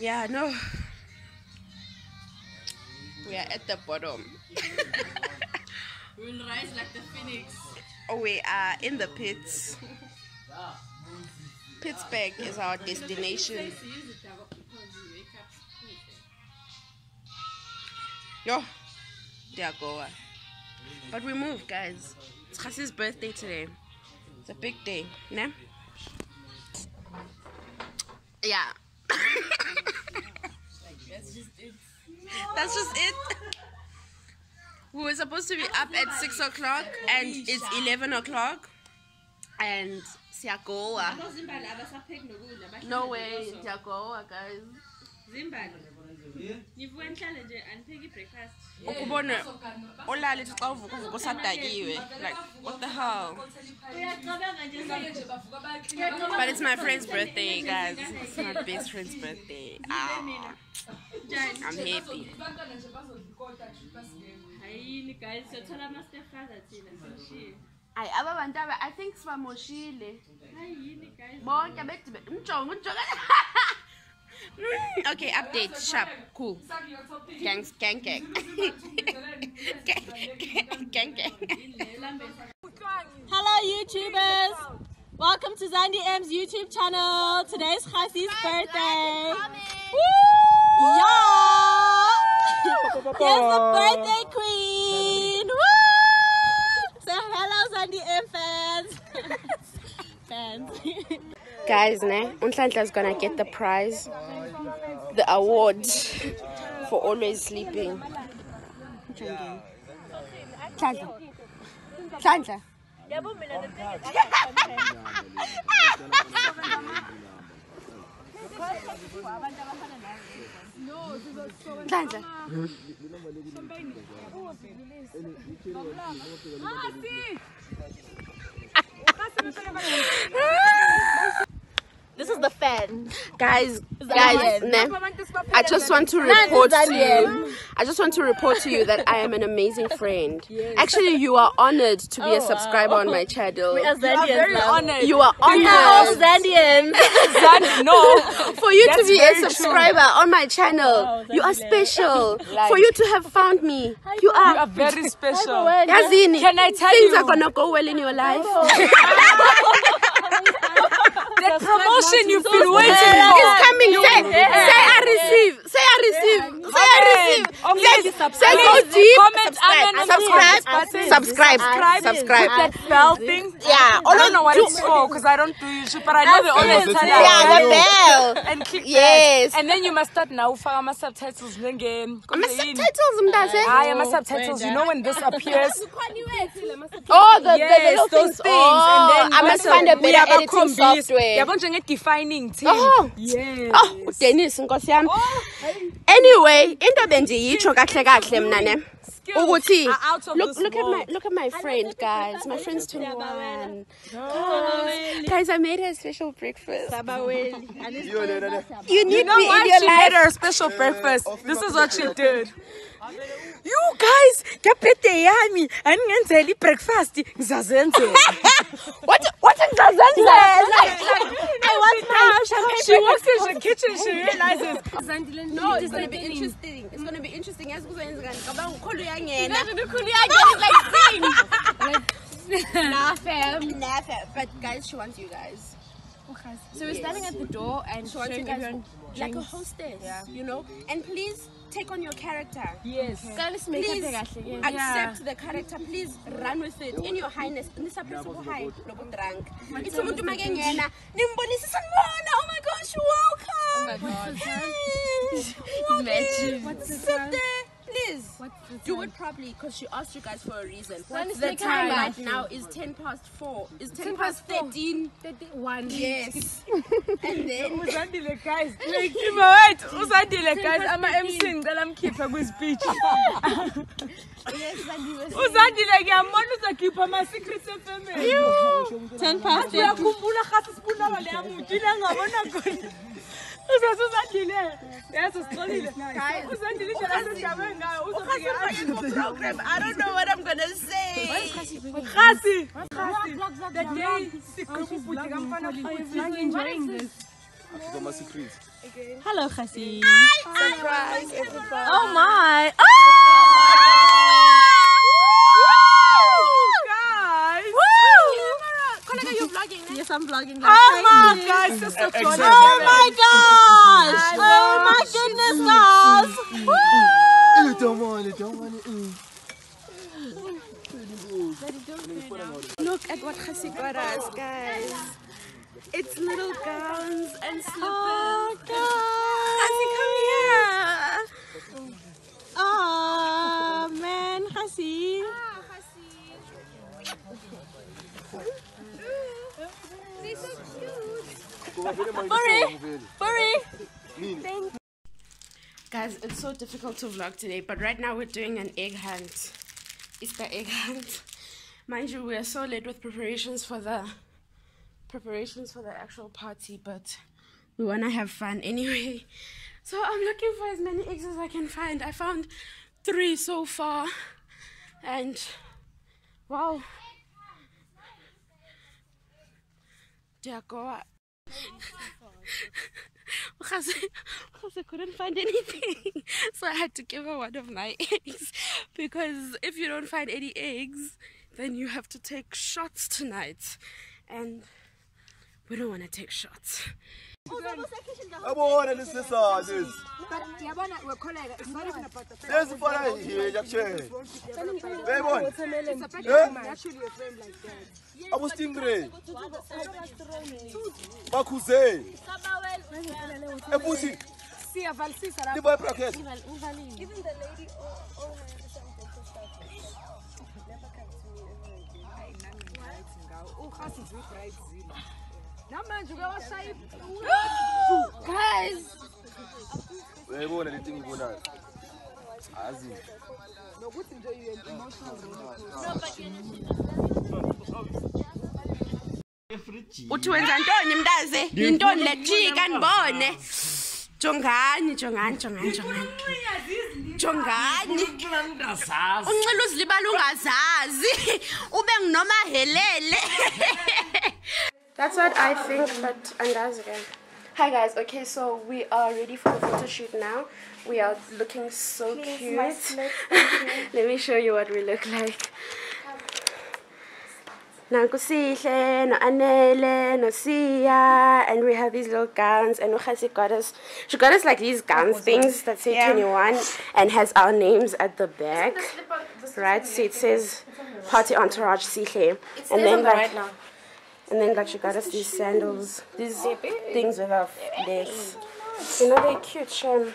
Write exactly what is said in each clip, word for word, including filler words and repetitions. Yeah, no, we are at the bottom. We will rise like the phoenix. Oh, we are in the pits. Pittsburgh is our destination. Yo, there go. But we moved, guys. It's Gasi's birthday today. It's a big day, ne? Yeah. That's just it. No. That's just it. We were supposed to be up at six o'clock and it's eleven o'clock. And siyagoa. No way, siyagoa, guys. Like, what the hell? But it's my friend's birthday, guys. It's my best friend's birthday. Ah, I'm happy. I think it's my okay, update, sharp, cool. Gang, gang, gang. Gang, gang, gang. Hello, YouTubers. Welcome to Zandi M's YouTube channel. Today's Gasi's birthday. Woo! Yeah! Here's the birthday queen. Woo! So, hello, Zandi M fans. Fans. Guys, ne, Unhlanhla's gonna get the prize, the award for always sleeping. Unhlanhla, Unhlanhla. Unhlanhla. This is the fan. Guys, guys, nah, I just want to report to you. I just want to report to you that I am an amazing friend. Yes. Actually, you are honored to be oh, a subscriber wow. on my channel. We are Zandians. You are very honored. You are honored. We are all Zandians. Zand no. For you That's to be a subscriber true. on my channel. Wow, you are special. Like. For you to have found me. You are, you are very special. Yazini, Can I tell things you? are going to go well in your life. Oh. The promotion you've been waiting for is coming. Say, say I receive. Say I receive. Say I receive. Say go deep. Subscribe. Subscribe. Subscribe. Subscribe. That bell thing. Yeah. I don't know what it's for because I don't do YouTube, but I know the audience. Yeah, the bell. And click that. Yes. And then you must start now. For my subtitles, Inge. My subtitles, mdaze. Ah, my subtitles. You know when this appears. Oh, the little things. Oh, I must find a better editing software. You're defining team. Oh, yes. Oh, Dennis, Nkosiam. Anyway, in the Benji, you choke at Nane. Look, look at my, look at my friend, guys. My friend's twenty-one. Guys, guys, I made her a special breakfast. You need me in your life. She made her a special breakfast. This is what she did. You guys, yami and ngenzeli breakfast. What? What in Zazan? I want my. She walks into the kitchen. She realizes. No, it's gonna be interesting. It's gonna be interesting. As But guys, she wants you guys. So we're standing at the door and she wants you guys like a hostess. You know. And please. take on your character. Yes. Okay. Please accept yeah. the character. Please run with it. In your highness. It's a possible high. It's a good thing. Oh my gosh, welcome. Oh my gosh. What's there? Please. What's the do it properly because she asked you guys for a reason. What's the, the time, time right now? Is ten past four. Is ten, ten past thirteen. thirteen, one. Yes. And then. Uzandile, guys. Like, right. Uzandile, guys. I'm an M C and I'm keeping with speech. Yes, Uzandile, I'm not a keeper. My secret family. You. ten past. You are Kumbula Hasaspuna. I don't know what I'm going to say. Gasi, the day is enjoying this. Hello, Gasi. Surprise, everybody. Oh, my. Yes, I'm vlogging. Like, oh my gosh, sister. Exactly. Oh my gosh. Oh my goodness, guys. Woo! Don't want it, don't want it. Look at what Gasi got us, guys. It's little gowns and slippers. Gasi, come here. Oh, man, Gasi. They're so cute. Buri, Buri. Guys, it's so difficult to vlog today, but right now we're doing an egg hunt. Easter egg hunt. Mind you, we are so late with preparations for the preparations for the actual party, but we want to have fun anyway. So I'm looking for as many eggs as I can find. I found three so far, and wow. Jacoa. Because I couldn't find anything, so I had to give her one of my eggs. Because if you don't find any eggs, then you have to take shots tonight, and we don't want to take shots. I guys, that's what I think, but and that's again. Hi guys, okay, so we are ready for the photo shoot now. We are looking so Please, cute. My slip, let me show you what we look like. And we have these little gowns, and Gasi got us, she got us like these gown things that say yeah. twenty-one and has our names at the back. Right, so it says Party Entourage Sihle. And then like, right And then like she got us these sandals, these things with our legs. You know, they're cute, Shem.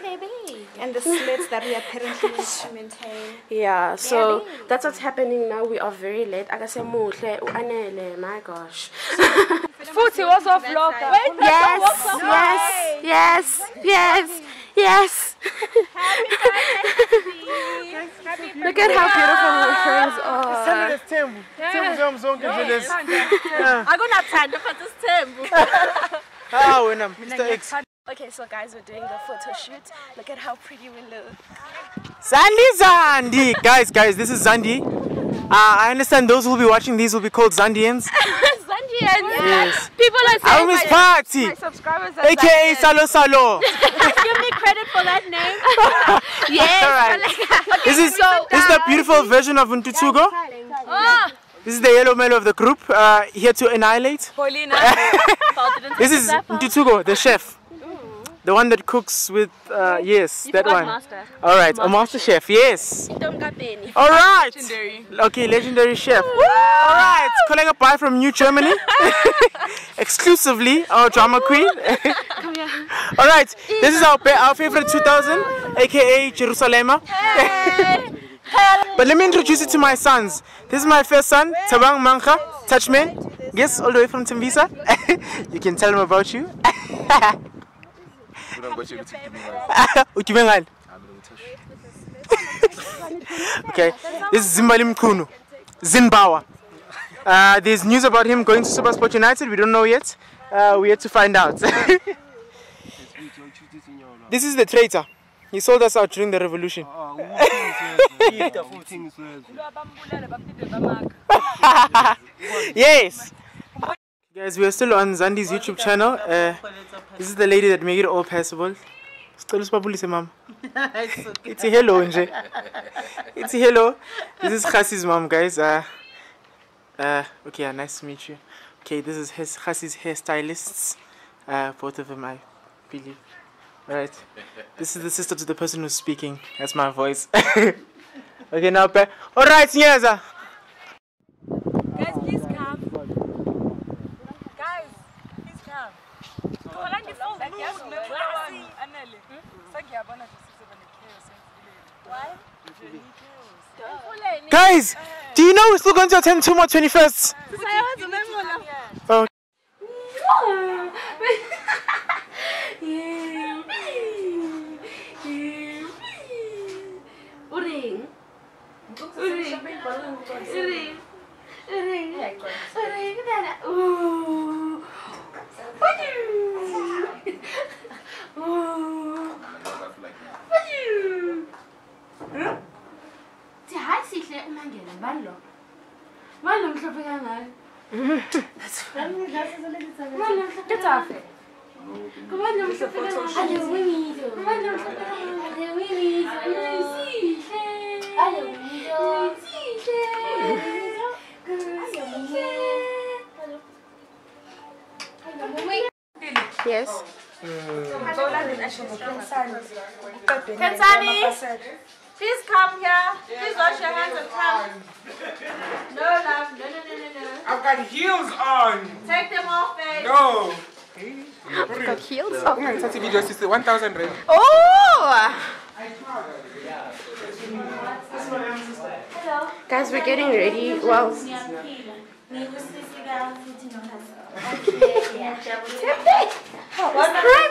And the slits that we apparently need to maintain. Yeah, so that's what's happening now. We are very late. I say, my gosh. Footy was off vlog. Yes, yes, yes, yes, yes. Look at how beautiful my friends are. I'm gonna try to put this temple. Okay, so guys, we're doing the photo shoot. Look at how pretty we look. Zandi, Zandi, guys, guys, this is Zandi. Uh, I understand those who will be watching these will be called Zandians. Zandians. Yes. People are saying I'm my, party. my subscribers are A K A Salo Salo. Give me credit for that name. Yes. All right. Like, okay, this is so this is the beautiful version of Ntutsugo. Oh. This is the yellow male of the group, uh, here to annihilate. Paulina. This is Ntutsugo, the chef. Ooh. The one that cooks with, uh, yes, that one. Master. All right, master a master chef, chef. Yes. All right. Legendary. Okay, legendary chef. All right, calling a pie from New Germany. Exclusively our drama queen. Come here. All right, this is our our favorite two thousand, aka Jerusalem. Hey. But let me introduce you to my sons. This is my first son, Tabang Mancha, Touchman. Yes, all the way from Tembisa. You can tell him about you. Okay, this is Zimbalim Kunu, Zimbawa. Uh, there's news about him going to Super Sport United. We don't know yet. Uh, we had to find out. This is the traitor. He sold us out during the revolution. Yes. Guys, we are still on Zandi's YouTube channel. Uh, this is the lady that made it all possible. It's a hello, Inge. It's a hello. This is Gasi's mom, guys. Uh, uh, okay, nice to meet you. Okay, this is his, Gasi's hairstylists. Uh, both of them, I believe. Alright, this is the sister to the person who's speaking. That's my voice. Okay, now, alright, Nyeza. Guys, do you know we're still going to attend two more twenty-firsts? Oh. Yes. Mm. Please come here. Please wash your hands and come. No, love. No, no, no, no, no. I've got heels on. Take them off, babe. No. I've got heels on. I'm going to video sister. one thousand rand. Oh! Hello. Guys, we're getting ready. Well. Hi,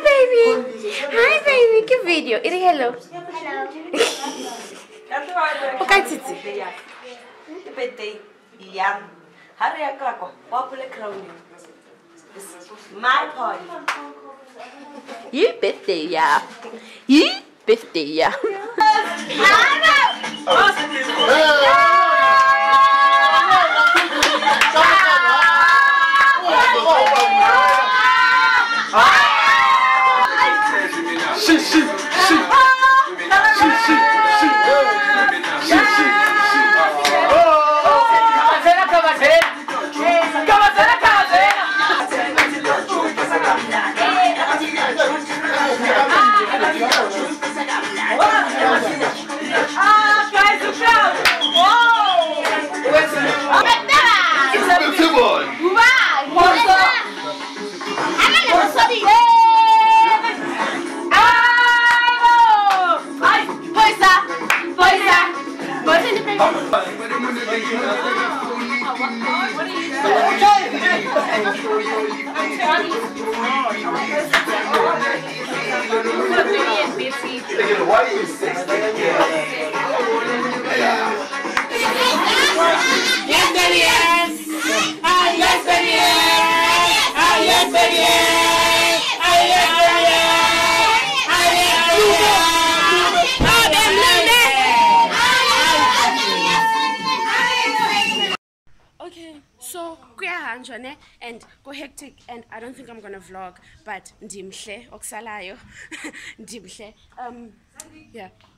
baby. Hi, baby. Good video. It's hello. Hello. Okay, Titi. Birthday. Yam. Hurry up, Kako. Popular crowning. This is my party. You birthday, yeah. You birthday, yeah. She, she, she, she, she, she, she, she, she, she, ah, guys, look out! Whoa! It's a big one! And go hectic, and I don't think I'm gonna vlog, but ndimhle okusalayo ndimhle um yeah.